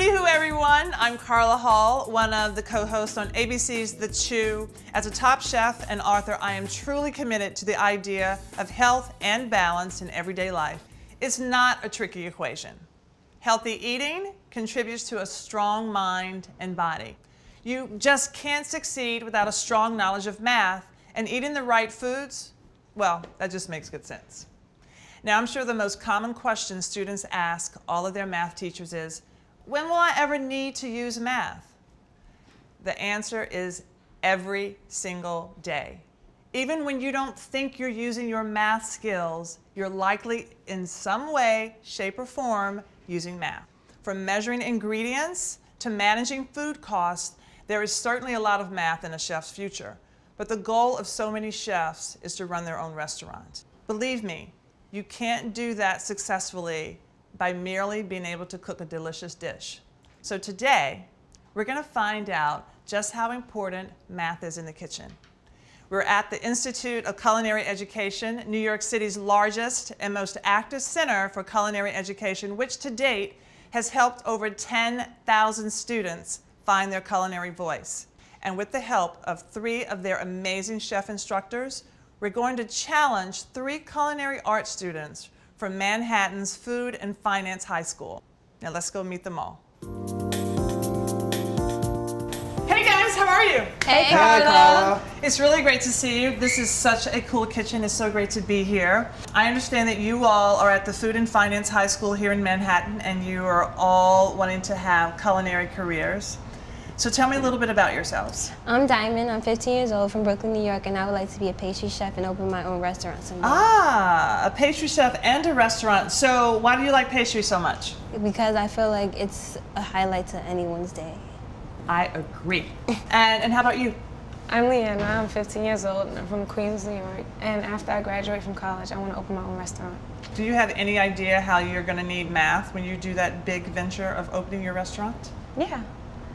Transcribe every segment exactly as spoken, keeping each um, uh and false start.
Hootie hoo, everyone. I'm Carla Hall, one of the co-hosts on A B C's The Chew. As a top chef and author, I am truly committed to the idea of health and balance in everyday life. It's not a tricky equation. Healthy eating contributes to a strong mind and body. You just can't succeed without a strong knowledge of math, and eating the right foods, well, that just makes good sense. Now, I'm sure the most common question students ask all of their math teachers is, when will I ever need to use math? The answer is every single day. Even when you don't think you're using your math skills, you're likely in some way, shape, or form using math. From measuring ingredients to managing food costs, there is certainly a lot of math in a chef's future. But the goal of so many chefs is to run their own restaurant. Believe me, you can't do that successfully by merely being able to cook a delicious dish. So today, we're going to find out just how important math is in the kitchen. We're at the Institute of Culinary Education, New York City's largest and most active center for culinary education, which to date has helped over ten thousand students find their culinary voice. And with the help of three of their amazing chef instructors, we're going to challenge three culinary arts students from Manhattan's Food and Finance High School. Now let's go meet them all. Hey guys, how are you? Hey, hey Carla. Carla. It's really great to see you. This is such a cool kitchen. It's so great to be here. I understand that you all are at the Food and Finance High School here in Manhattan, and you are all wanting to have culinary careers. So tell me a little bit about yourselves. I'm Diamond. I'm fifteen years old from Brooklyn, New York, and I would like to be a pastry chef and open my own restaurant someday. Ah, a pastry chef and a restaurant. So why do you like pastry so much? Because I feel like it's a highlight to anyone's day. I agree. and, and how about you? I'm Leanna. I'm fifteen years old, and I'm from Queens, New York. And after I graduate from college, I want to open my own restaurant. Do you have any idea how you're going to need math when you do that big venture of opening your restaurant? Yeah.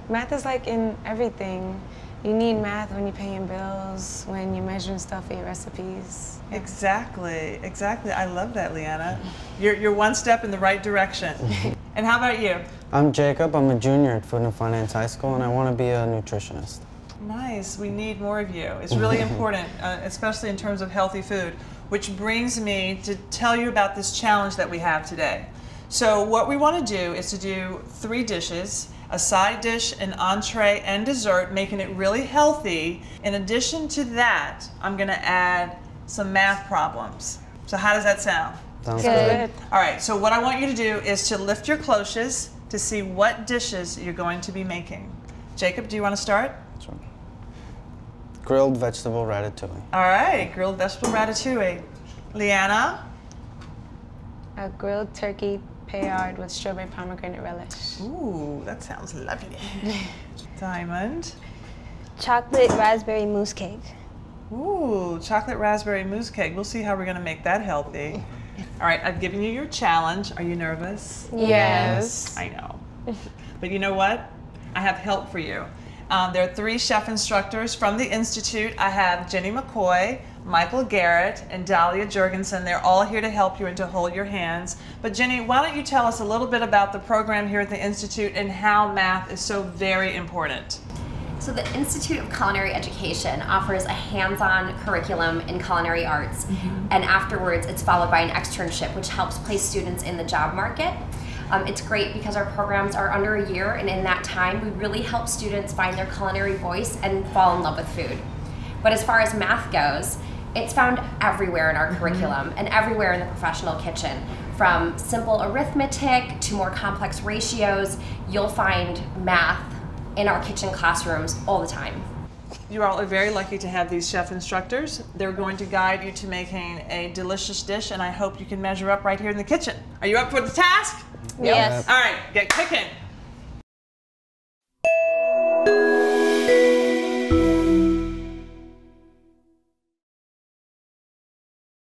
Math is like in everything. You need math when you're paying bills, when you're measuring stuff for your recipes. Yeah. Exactly, exactly. I love that, Leanna. You're, you're one step in the right direction. And how about you? I'm Jacob. I'm a junior at Food and Finance High School, and I want to be a nutritionist. Nice. We need more of you. It's really important, uh, especially in terms of healthy food, which brings me to tell you about this challenge that we have today. So what we want to do is to do three dishes, a side dish, an entree, and dessert, making it really healthy. In addition to that, I'm going to add some math problems. So how does that sound? Sounds good. good. All right, so what I want you to do is to lift your cloches to see what dishes you're going to be making. Jacob, do you want to start? Sure. Grilled vegetable ratatouille. All right, grilled vegetable ratatouille. Leanna? A grilled turkey Paillard with strawberry pomegranate relish. Ooh, that sounds lovely. Diamond. Chocolate raspberry mousse cake. Ooh, chocolate raspberry mousse cake. We'll see how we're gonna make that healthy. All right, I've given you your challenge. Are you nervous? Yes. yes. I know. But you know what? I have help for you. Um, there are three chef instructors from the Institute. I have Jenny McCoy, Michael Garrett, and Dahlia Jurgensen. They're all here to help you and to hold your hands. But Jenny, why don't you tell us a little bit about the program here at the Institute and how math is so very important? So the Institute of Culinary Education offers a hands-on curriculum in culinary arts, mm-hmm. and afterwards it's followed by an externship, which helps place students in the job market. Um, it's great because our programs are under a year, and in that time we really help students find their culinary voice and fall in love with food. But as far as math goes, it's found everywhere in our mm-hmm. curriculum and everywhere in the professional kitchen. From simple arithmetic to more complex ratios, you'll find math in our kitchen classrooms all the time. You all are very lucky to have these chef instructors. They're going to guide you to making a delicious dish, and I hope you can measure up right here in the kitchen. Are you up for the task? Yes. Yep. All right, get cooking.